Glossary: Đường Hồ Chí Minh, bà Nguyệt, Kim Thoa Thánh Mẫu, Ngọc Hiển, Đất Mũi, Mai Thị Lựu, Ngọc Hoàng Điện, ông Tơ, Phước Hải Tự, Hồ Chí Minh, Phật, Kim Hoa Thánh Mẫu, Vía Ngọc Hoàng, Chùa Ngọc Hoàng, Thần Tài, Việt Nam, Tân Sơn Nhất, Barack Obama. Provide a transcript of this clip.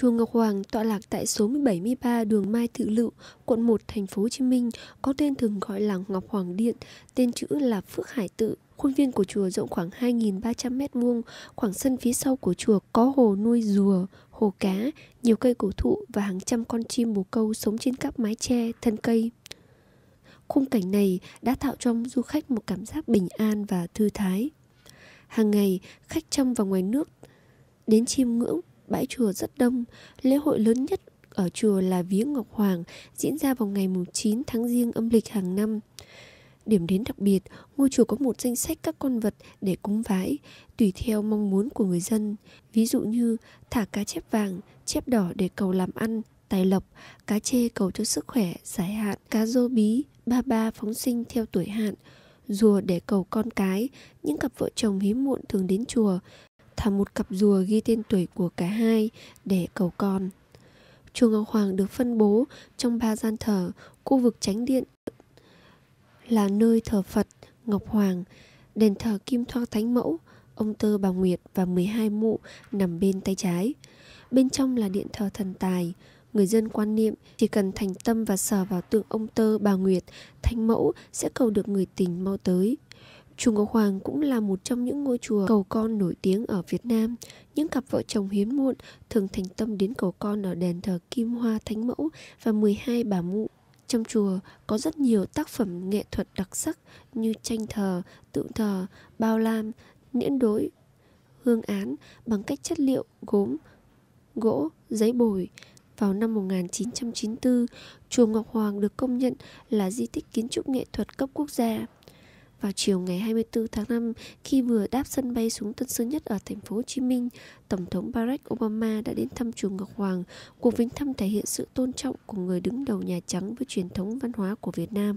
Chùa Ngọc Hoàng tọa lạc tại số 73 đường Mai Thị Lựu, quận 1, thành phố Hồ Chí Minh, có tên thường gọi là Ngọc Hoàng Điện, tên chữ là Phước Hải Tự. Khuôn viên của chùa rộng khoảng 2.300 m², khoảng sân phía sau của chùa có hồ nuôi rùa, hồ cá, nhiều cây cổ thụ và hàng trăm con chim bồ câu sống trên các mái tre, thân cây. Khung cảnh này đã tạo cho du khách một cảm giác bình an và thư thái. Hàng ngày, khách trong và ngoài nước đến chiêm ngưỡng, bãi chùa rất đông. Lễ hội lớn nhất ở chùa là Vía Ngọc Hoàng, diễn ra vào ngày 9 tháng Giêng âm lịch hàng năm. Điểm đến đặc biệt, ngôi chùa có một danh sách các con vật để cúng vái, tùy theo mong muốn của người dân. Ví dụ như thả cá chép vàng, chép đỏ để cầu làm ăn, tài lộc, cá chê cầu cho sức khỏe, giải hạn, cá rô bí, ba ba phóng sinh theo tuổi hạn, rùa để cầu con cái. Những cặp vợ chồng hiếm muộn thường đến chùa, thả một cặp rùa ghi tên tuổi của cả hai để cầu con. Chùa Ngọc Hoàng được phân bố trong 3 gian thờ. Khu vực chánh điện là nơi thờ Phật Ngọc Hoàng, đền thờ Kim Thoa Thánh Mẫu, ông Tơ, bà Nguyệt và 12 mụ nằm bên tay trái. Bên trong là điện thờ Thần Tài. Người dân quan niệm chỉ cần thành tâm và sờ vào tượng ông Tơ, bà Nguyệt, Thánh Mẫu sẽ cầu được người tình mau tới. Chùa Ngọc Hoàng cũng là một trong những ngôi chùa cầu con nổi tiếng ở Việt Nam. Những cặp vợ chồng hiếm muộn thường thành tâm đến cầu con ở đền thờ Kim Hoa Thánh Mẫu và 12 bà mụ. Trong chùa có rất nhiều tác phẩm nghệ thuật đặc sắc như tranh thờ, tượng thờ, bao lam, niễn đối, hương án bằng cách chất liệu gốm, gỗ, giấy bồi. Vào năm 1994, chùa Ngọc Hoàng được công nhận là di tích kiến trúc nghệ thuật cấp quốc gia. Vào chiều ngày 24 tháng 5, khi vừa đáp sân bay xuống Tân Sơn Nhất ở thành phố Hồ Chí Minh, Tổng thống Barack Obama đã đến thăm chùa Ngọc Hoàng. Cuộc viếng thăm thể hiện sự tôn trọng của người đứng đầu Nhà Trắng với truyền thống văn hóa của Việt Nam.